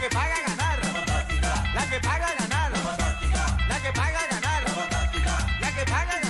que paga ganar, la que paga ganar, la que paga ganar, la que paga ganar.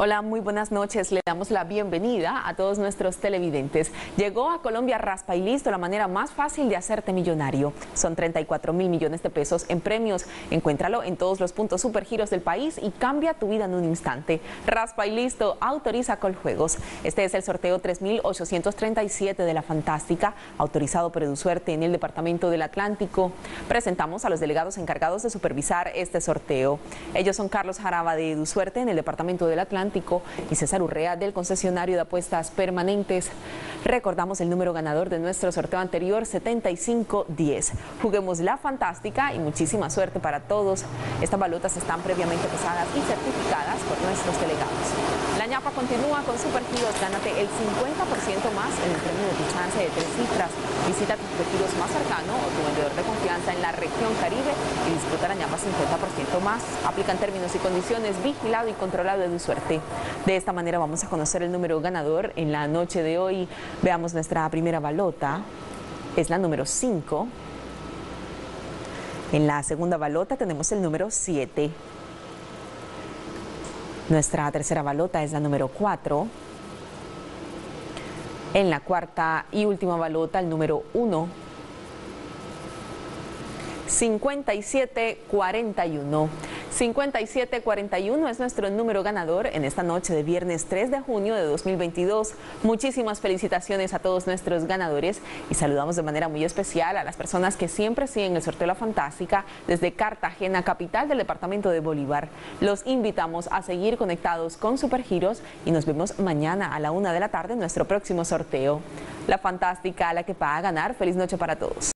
Hola, muy buenas noches. Le damos la bienvenida a todos nuestros televidentes. Llegó a Colombia Raspa y Listo, la manera más fácil de hacerte millonario. Son 34.000 millones de pesos en premios. Encuéntralo en todos los puntos Supergiros del país y cambia tu vida en un instante. Raspa y Listo autoriza Coljuegos. Este es el sorteo 3.837 de la Fantástica, autorizado por EduSuerte en el Departamento del Atlántico. Presentamos a los delegados encargados de supervisar este sorteo. Ellos son Carlos Jaraba de EduSuerte en el Departamento del Atlántico y César Urrea del concesionario de apuestas permanentes. Recordamos el número ganador de nuestro sorteo anterior, 7510. Juguemos la Fantástica y muchísima suerte para todos. Estas balotas están previamente pesadas y certificadas por nuestros delegados. La ñapa continúa con Supergiros. Gánate el 50% más en el premio de tu chance de 3 cifras. Visita tu Supergiros más cercano o tu vendedor de confianza en la región Caribe y disfruta la ñapa 50% más. Aplican términos y condiciones, vigilado y controlado de EduSuerte. De esta manera vamos a conocer el número ganador en la noche de hoy. Veamos nuestra primera balota, es la número 5. En la segunda balota tenemos el número 7. Nuestra tercera balota es la número 4. En la cuarta y última balota, el número 1. 5741. 5741 es nuestro número ganador en esta noche de viernes 3 de junio de 2022. Muchísimas felicitaciones a todos nuestros ganadores y saludamos de manera muy especial a las personas que siempre siguen el sorteo La Fantástica desde Cartagena, capital del departamento de Bolívar. Los invitamos a seguir conectados con Supergiros y nos vemos mañana a la 1 de la tarde en nuestro próximo sorteo. La Fantástica, la que paga ganar. Feliz noche para todos.